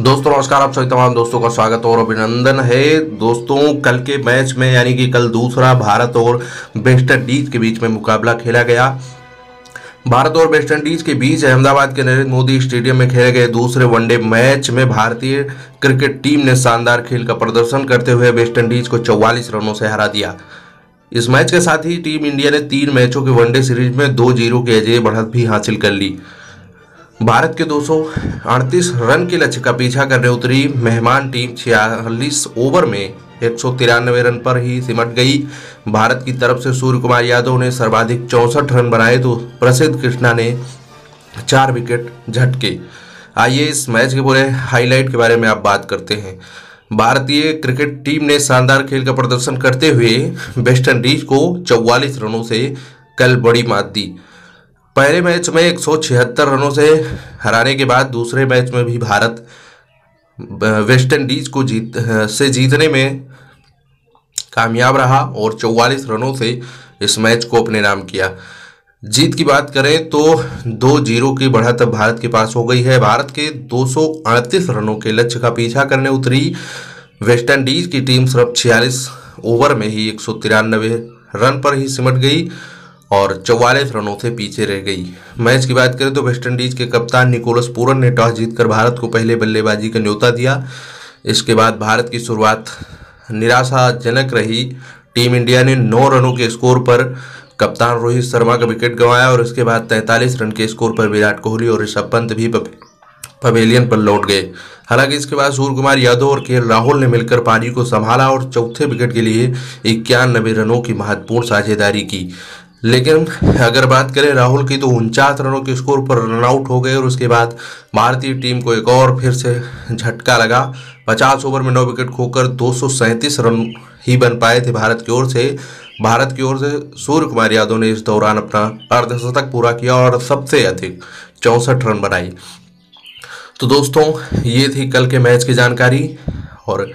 दोस्तों नमस्कार, आप सभी तमाम दोस्तों का स्वागत और अभिनंदन है। दोस्तों कल के मैच में यानी कि कल दूसरा भारत और वेस्ट इंडीज के बीच में मुकाबला खेला गया। भारत और वेस्ट इंडीज के बीच अहमदाबाद के नरेंद्र मोदी स्टेडियम में खेले गए दूसरे वनडे मैच में भारतीय क्रिकेट टीम ने शानदार खेल का प्रदर्शन करते हुए वेस्ट इंडीज को 44 रनों से हरा दिया। इस मैच के साथ ही टीम इंडिया ने 3 मैचों की वनडे सीरीज में 2-0 की अजेय बढ़त भी हासिल कर ली। भारत के 238 रन के लक्ष्य का पीछा करने उतरी मेहमान टीम 46 ओवर में 193 रन पर ही सिमट गई। भारत की तरफ से सूर्य कुमार यादव ने सर्वाधिक 64 रन बनाए तो प्रसिद्ध कृष्णा ने 4 विकेट झटके। आइए इस मैच के पूरे हाईलाइट के बारे में आप बात करते हैं। भारतीय क्रिकेट टीम ने शानदार खेल का प्रदर्शन करते हुए वेस्ट इंडीज को 44 रनों से कल बड़ी मात दी। पहले मैच में 176 रनों से हराने के बाद दूसरे मैच में भी भारत वेस्ट इंडीज को जीतने में कामयाब रहा और 44 रनों से इस मैच को अपने नाम किया। जीत की बात करें तो 2-0 की बढ़त भारत के पास हो गई है। भारत के 238 रनों के लक्ष्य का पीछा करने उतरी वेस्ट इंडीज की टीम सिर्फ 46 ओवर में ही 193 रन पर ही सिमट गई और 44 रनों से पीछे रह गई। मैच की बात करें तो वेस्टइंडीज के कप्तान निकोलस पूरन ने टॉस जीतकर भारत को पहले बल्लेबाजी का न्योता दिया। इसके बाद भारत की शुरुआत निराशाजनक रही। टीम इंडिया ने 9 रनों के स्कोर पर कप्तान रोहित शर्मा का विकेट गंवाया और इसके बाद 43 रन के स्कोर पर विराट कोहली और ऋषभ पंत भी पवेलियन पर लौट गए। हालांकि इसके बाद सूर्य कुमार यादव और के राहुल ने मिलकर पारी को संभाला और चौथे विकेट के लिए 91 रनों की महत्वपूर्ण साझेदारी की। लेकिन अगर बात करें राहुल की तो 49 रनों के स्कोर पर रनआउट हो गए और उसके बाद भारतीय टीम को एक और फिर से झटका लगा। 50 ओवर में 9 विकेट खोकर 237 रन ही बन पाए थे भारत की ओर से। सूर्य कुमार यादव ने इस दौरान अपना अर्धशतक पूरा किया और सबसे अधिक 64 रन बनाए। तो दोस्तों ये थी कल के मैच की जानकारी और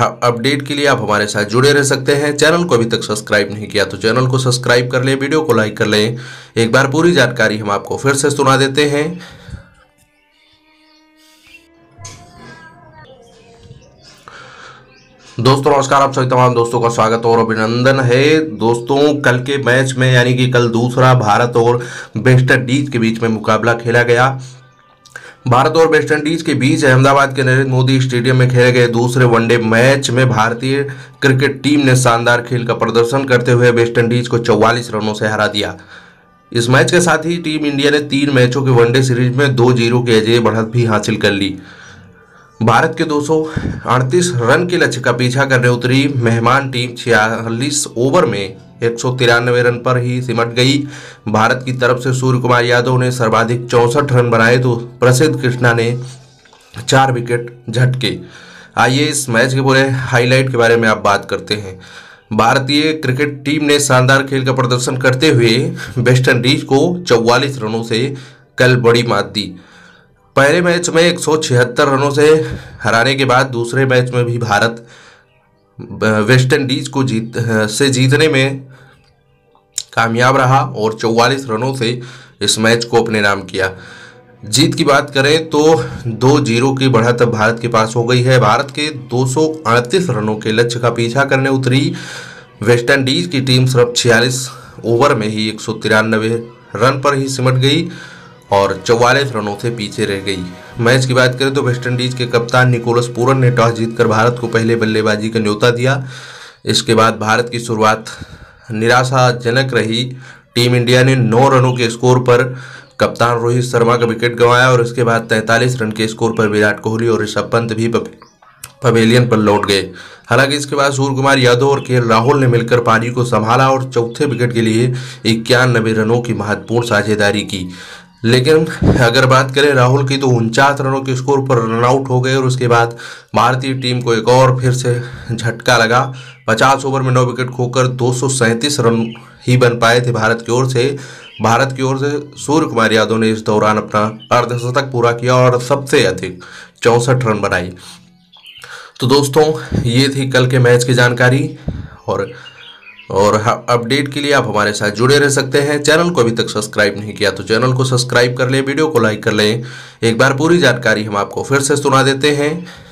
अपडेट के लिए आप हमारे साथ जुड़े रह सकते हैं। चैनल को अभी तक सब्सक्राइब नहीं किया तो चैनल को सब्सक्राइब कर लें, वीडियो को लाइक कर लें। एक बार पूरी जानकारी हम आपको फिर से सुना देते हैं। दोस्तों नमस्कार, आप सभी तमाम दोस्तों का स्वागत और अभिनंदन है। दोस्तों कल के मैच में यानी कि कल दूसरा भारत और वेस्ट इंडीज के बीच में मुकाबला खेला गया। भारत और वेस्ट इंडीज के बीच अहमदाबाद के नरेंद्र मोदी स्टेडियम में खेले गए दूसरे वनडे मैच में भारतीय क्रिकेट टीम ने शानदार खेल का प्रदर्शन करते हुए वेस्ट इंडीज को 44 रनों से हरा दिया। इस मैच के साथ ही टीम इंडिया ने 3 मैचों की वनडे सीरीज में 2-0 की अजेय बढ़त भी हासिल कर ली। भारत के 238 रन के लक्ष्य का पीछा करने उतरी मेहमान टीम 46 ओवर में 193 रन पर ही सिमट गई। भारत की तरफ से सूर्य कुमार यादव ने सर्वाधिक 64 रन बनाए तो प्रसिद्ध कृष्णा ने 4 विकेट झटके। आइए इस मैच के पूरे हाईलाइट के बारे में आप बात करते हैं। भारतीय क्रिकेट टीम ने शानदार खेल का प्रदर्शन करते हुए वेस्ट इंडीज को 44 रनों से कल बड़ी मात दी। पहले मैच में 176 रनों से हराने के बाद दूसरे मैच में भी भारत वेस्ट इंडीज को जीतने में कामयाब रहा और 44 रनों से इस मैच को अपने नाम किया। जीत की बात करें तो 2-0 की बढ़त भारत के पास हो गई है। भारत के 238 रनों के लक्ष्य का पीछा करने उतरी वेस्ट इंडीज की टीम सिर्फ 46 ओवर में ही 193 रन पर ही सिमट गई और 44 रनों से पीछे रह गई। मैच की बात करें तो वेस्टइंडीज के कप्तान निकोलस पूरन ने टॉस जीतकर भारत को पहले बल्लेबाजी का न्योता दिया। इसके बाद भारत की शुरुआत निराशाजनक रही। टीम इंडिया ने 9 रनों के स्कोर पर कप्तान रोहित शर्मा का विकेट गंवाया और इसके बाद 43 रन के स्कोर पर विराट कोहली और ऋषभ पंत भी पवेलियन पर लौट गए। हालांकि इसके बाद सूर्य कुमार यादव और के राहुल ने मिलकर पारी को संभाला और चौथे विकेट के लिए 91 रनों की महत्वपूर्ण साझेदारी की। लेकिन अगर बात करें राहुल की तो 49 रनों के स्कोर पर रनआउट हो गए और उसके बाद भारतीय टीम को एक और फिर से झटका लगा। 50 ओवर में 9 विकेट खोकर 237 रन ही बन पाए थे भारत की ओर से। सूर्य कुमार यादव ने इस दौरान अपना अर्धशतक पूरा किया और सबसे अधिक 64 रन बनाए। तो दोस्तों ये थी कल के मैच की जानकारी और और अपडेट के लिए आप हमारे साथ जुड़े रह सकते हैं। चैनल को अभी तक सब्सक्राइब नहीं किया तो चैनल को सब्सक्राइब कर लें, वीडियो को लाइक कर लें। एक बार पूरी जानकारी हम आपको फिर से सुना देते हैं।